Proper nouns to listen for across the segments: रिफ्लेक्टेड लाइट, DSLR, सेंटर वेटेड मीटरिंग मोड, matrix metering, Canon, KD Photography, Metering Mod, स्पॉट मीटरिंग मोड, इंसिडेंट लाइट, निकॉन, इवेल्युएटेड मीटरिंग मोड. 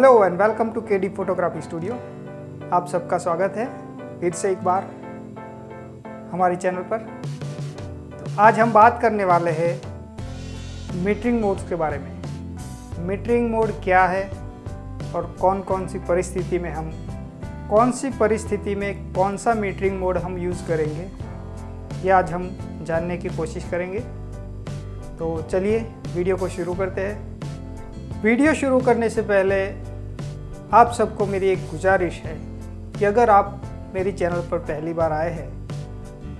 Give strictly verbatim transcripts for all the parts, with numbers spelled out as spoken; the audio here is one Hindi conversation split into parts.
Hello and welcome to KD photography studio. आप सबका स्वागत है फिर से एक बार हमारे चैनल पर। तो आज हम बात करने वाले हैं मीटरिंग मोड्स के बारे में। मीटरिंग मोड क्या है और कौन कौन सी परिस्थिति में हम कौन सी परिस्थिति में कौन सा मीटरिंग मोड हम यूज़ करेंगे, ये आज हम जानने की कोशिश करेंगे। तो चलिए वीडियो को शुरू करते हैं। वीडियो शुरू करने से पहले आप सबको मेरी एक गुजारिश है कि अगर आप मेरी चैनल पर पहली बार आए हैं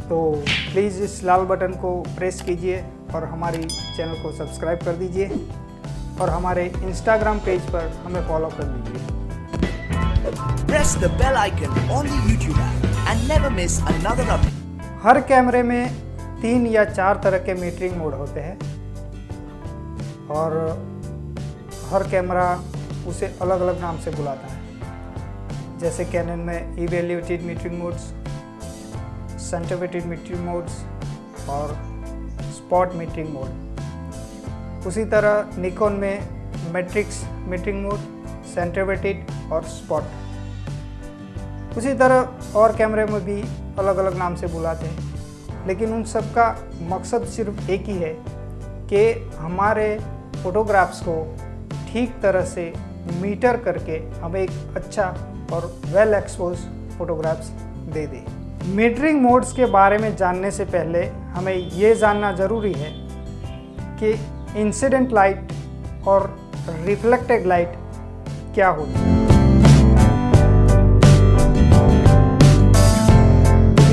तो प्लीज़ इस लाल बटन को प्रेस कीजिए और हमारी चैनल को सब्सक्राइब कर दीजिए और हमारे इंस्टाग्राम पेज पर हमें फॉलो कर दीजिए। हर कैमरे में तीन या चार तरह के मीटरिंग मोड होते हैं और हर कैमरा उसे अलग अलग नाम से बुलाता है। जैसे कैनन में evaluated metering modes, centre weighted metering modes और स्पॉट मीटरिंग मोड। उसी तरह निकॉन में मैट्रिक्स मीटरिंग मोड, सेंटिमेटेड और स्पॉट। उसी तरह और कैमरे में भी अलग अलग नाम से बुलाते हैं, लेकिन उन सब का मकसद सिर्फ एक ही है कि हमारे फोटोग्राफ्स को ठीक तरह से मीटर करके हमें एक अच्छा और वेल एक्सपोज फोटोग्राफ्स दे दे। मीटरिंग मोड्स के बारे में जानने से पहले हमें ये जानना ज़रूरी है कि इंसिडेंट लाइट और रिफ्लेक्टेड लाइट क्या होती है।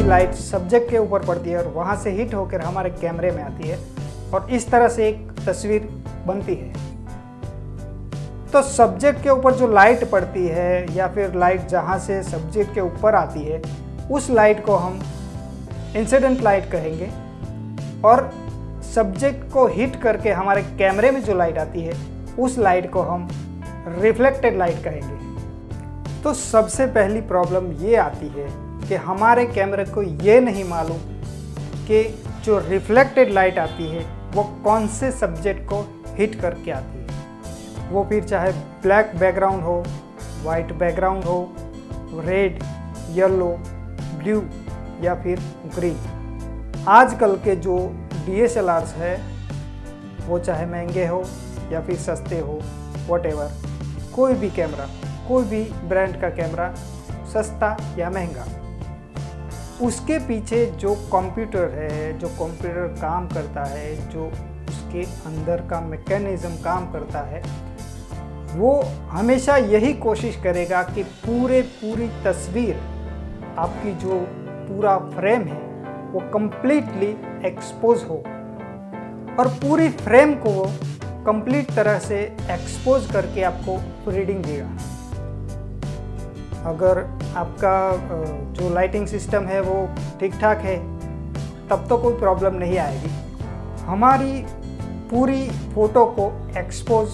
लाइट सब्जेक्ट के ऊपर पड़ती है और वहाँ से हिट होकर हमारे कैमरे में आती है और इस तरह से एक तस्वीर बनती है। तो सब्जेक्ट के ऊपर जो लाइट पड़ती है या फिर लाइट जहाँ से सब्जेक्ट के ऊपर आती है, उस लाइट को हम इंसिडेंट लाइट कहेंगे और सब्जेक्ट को हिट करके हमारे कैमरे में जो लाइट आती है, उस लाइट को हम रिफ्लेक्टेड लाइट कहेंगे। तो सबसे पहली प्रॉब्लम ये आती है कि हमारे कैमरे को ये नहीं मालूम कि जो रिफ्लेक्टेड लाइट आती है वो कौन से सब्जेक्ट को हिट करके आती है। वो फिर चाहे ब्लैक बैकग्राउंड हो, वाइट बैकग्राउंड हो, रेड, येलो, ब्लू या फिर ग्रीन। आजकल के जो डी एस एल आर्स है वो चाहे महंगे हो या फिर सस्ते हो, वॉटेवर, कोई भी कैमरा, कोई भी ब्रांड का कैमरा, सस्ता या महंगा, उसके पीछे जो कंप्यूटर है, जो कंप्यूटर काम करता है, जो उसके अंदर का मैकेनिज़्म काम करता है, वो हमेशा यही कोशिश करेगा कि पूरे पूरी तस्वीर, आपकी जो पूरा फ्रेम है, वो कम्प्लीटली एक्सपोज हो और पूरी फ्रेम को वो कम्प्लीट तरह से एक्सपोज करके आपको रीडिंग देगा। अगर आपका जो लाइटिंग सिस्टम है वो ठीक ठाक है तब तो कोई प्रॉब्लम नहीं आएगी। हमारी पूरी फ़ोटो को एक्सपोज,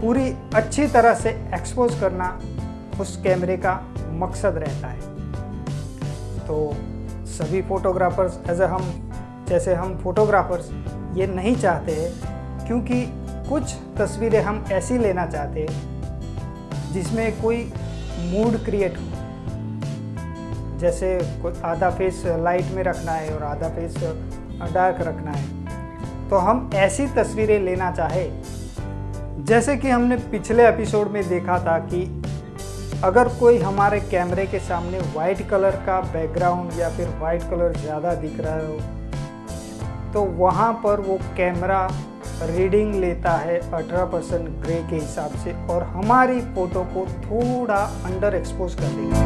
पूरी अच्छी तरह से एक्सपोज करना उस कैमरे का मकसद रहता है। तो सभी फोटोग्राफर्स एज ए हम जैसे हम फोटोग्राफर्स ये नहीं चाहते हैं, क्योंकि कुछ तस्वीरें हम ऐसी लेना चाहते हैं जिसमें कोई मूड क्रिएट हो। जैसे कोई आधा फेस लाइट में रखना है और आधा फेस डार्क रखना है, तो हम ऐसी तस्वीरें लेना चाहे। जैसे कि हमने पिछले एपिसोड में देखा था कि अगर कोई हमारे कैमरे के सामने वाइट कलर का बैकग्राउंड या फिर वाइट कलर ज़्यादा दिख रहा हो तो वहाँ पर वो कैमरा रीडिंग लेता है अठारह परसेंट ग्रे के हिसाब से और हमारी फ़ोटो को थोड़ा अंडर एक्सपोज कर देगा।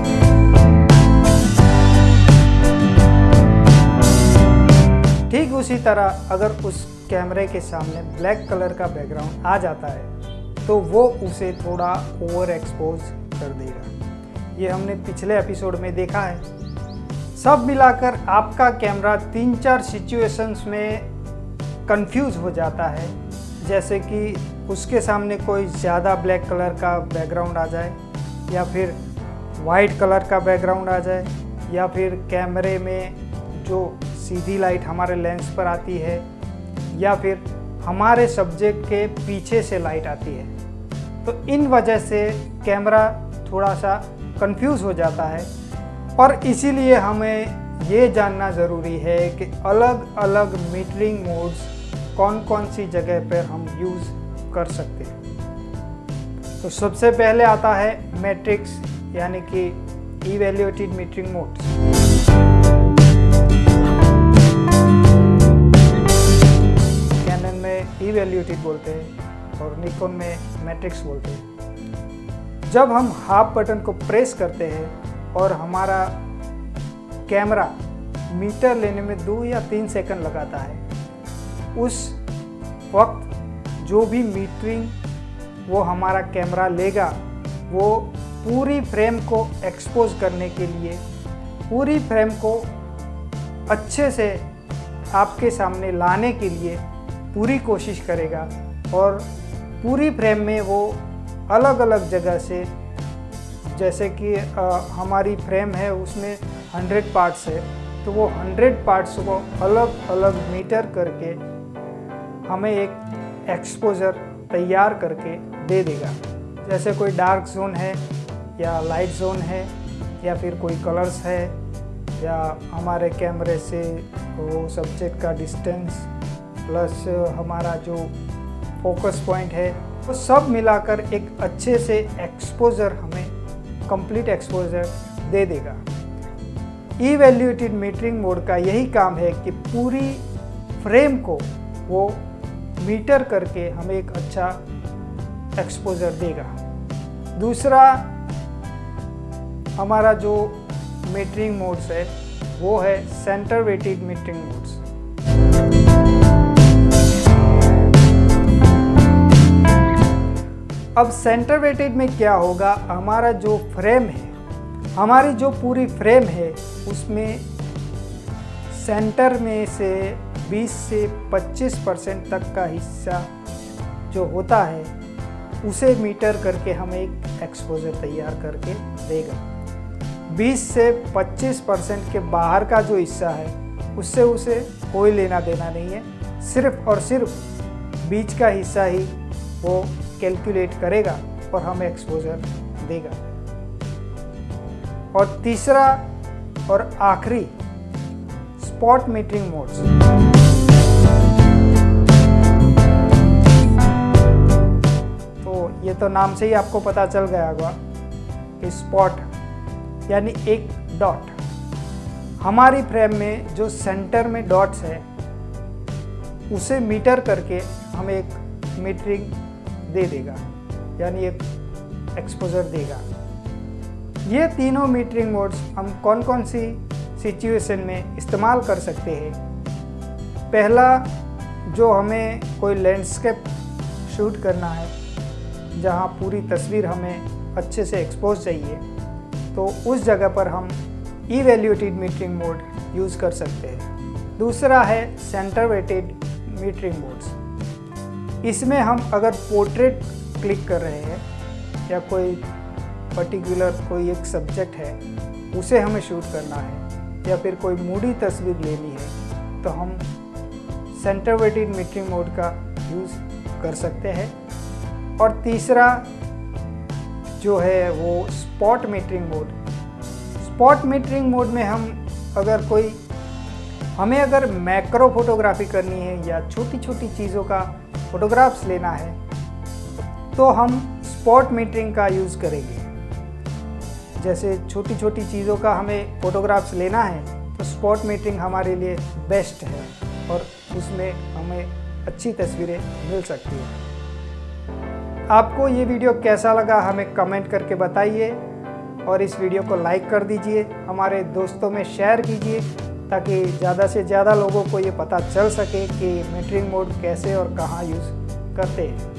ठीक उसी तरह अगर उस कैमरे के सामने ब्लैक कलर का बैकग्राउंड आ जाता है तो वो उसे थोड़ा ओवर एक्सपोज कर देगा। ये हमने पिछले एपिसोड में देखा है। सब मिलाकर आपका कैमरा तीन चार सिचुएशंस में कंफ्यूज हो जाता है, जैसे कि उसके सामने कोई ज़्यादा ब्लैक कलर का बैकग्राउंड आ जाए या फिर वाइट कलर का बैकग्राउंड आ जाए या फिर कैमरे में जो सीधी लाइट हमारे लेंस पर आती है या फिर हमारे सब्जेक्ट के पीछे से लाइट आती है। तो इन वजह से कैमरा थोड़ा सा कंफ्यूज हो जाता है। और इसीलिए हमें ये जानना ज़रूरी है कि अलग अलग मीटरिंग मोड्स कौन कौन सी जगह पर हम यूज़ कर सकते हैं। तो सबसे पहले आता है मैट्रिक्स यानी कि इवेल्युएटेड मीटरिंग मोड्स। कैनन में इवेल्युएटेड बोलते हैं और निकॉन में मैट्रिक्स बोलते हैं। जब हम हाफ बटन को प्रेस करते हैं और हमारा कैमरा मीटर लेने में दो या तीन सेकंड लगाता है, उस वक्त जो भी मीटरिंग वो हमारा कैमरा लेगा वो पूरी फ्रेम को एक्सपोज करने के लिए पूरी फ्रेम को अच्छे से आपके सामने लाने के लिए पूरी कोशिश करेगा और पूरी फ्रेम में वो अलग अलग जगह से, जैसे कि आ, हमारी फ्रेम है उसमें हंड्रेड पार्ट्स है तो वो हंड्रेड पार्ट्स को अलग अलग मीटर करके हमें एक एक्सपोजर तैयार करके दे देगा। जैसे कोई डार्क जोन है या लाइट जोन है या फिर कोई कलर्स है या हमारे कैमरे से वो सब्जेक्ट का डिस्टेंस प्लस हमारा जो फोकस पॉइंट है वो सब मिलाकर एक अच्छे से एक्सपोजर हमें कंप्लीट एक्सपोजर दे देगा। इवेल्युएटेड मीटरिंग मोड का यही काम है कि पूरी फ्रेम को वो मीटर करके हमें एक अच्छा एक्सपोजर देगा। दूसरा हमारा जो मीटरिंग मोड्स है वो है सेंटर वेटेड मीटरिंग मोड्स। अब सेंटर वेटेड में क्या होगा, हमारा जो फ्रेम है, हमारी जो पूरी फ्रेम है उसमें सेंटर में से बीस से पच्चीस परसेंट तक का हिस्सा जो होता है उसे मीटर करके हमें एक एक्सपोजर तैयार करके देगा। बीस से पच्चीस परसेंट के बाहर का जो हिस्सा है उससे उसे कोई लेना देना नहीं है, सिर्फ और सिर्फ बीच का हिस्सा ही वो कैलकुलेट करेगा और हमें एक्सपोजर देगा। और तीसरा और आखिरी स्पॉट मीटरिंग मोड्स। ये तो नाम से ही आपको पता चल गया होगा कि स्पॉट यानी एक डॉट। हमारी फ्रेम में जो सेंटर में डॉट्स है उसे मीटर करके हमें एक मीटरिंग दे देगा यानी एक एक्सपोजर देगा। ये तीनों मीटरिंग मोड्स हम कौन कौन सी सिचुएशन में इस्तेमाल कर सकते हैं। पहला, जो हमें कोई लैंडस्केप शूट करना है जहाँ पूरी तस्वीर हमें अच्छे से एक्सपोज चाहिए, तो उस जगह पर हम इवेल्युएटेड मीटरिंग मोड यूज़ कर सकते हैं। दूसरा है सेंटर वेटेड मीटरिंग मोड्स। इसमें हम अगर पोर्ट्रेट क्लिक कर रहे हैं या कोई पर्टिकुलर कोई एक सब्जेक्ट है उसे हमें शूट करना है या फिर कोई मूडी तस्वीर लेनी है तो हम सेंटर वेटेड मीटरिंग मोड का यूज़ कर सकते हैं। और तीसरा जो है वो स्पॉट मीटरिंग मोड। स्पॉट मीटरिंग मोड में हम अगर कोई हमें अगर मैक्रो फोटोग्राफी करनी है या छोटी छोटी चीज़ों का फोटोग्राफ्स लेना है तो हम स्पॉट मीटरिंग का यूज़ करेंगे। जैसे छोटी छोटी चीज़ों का हमें फोटोग्राफ्स लेना है तो स्पॉट मीटरिंग हमारे लिए बेस्ट है और उसमें हमें अच्छी तस्वीरें मिल सकती हैं। आपको ये वीडियो कैसा लगा हमें कमेंट करके बताइए और इस वीडियो को लाइक कर दीजिए, हमारे दोस्तों में शेयर कीजिए ताकि ज़्यादा से ज़्यादा लोगों को ये पता चल सके कि मीटरिंग मोड कैसे और कहाँ यूज़ करते हैं।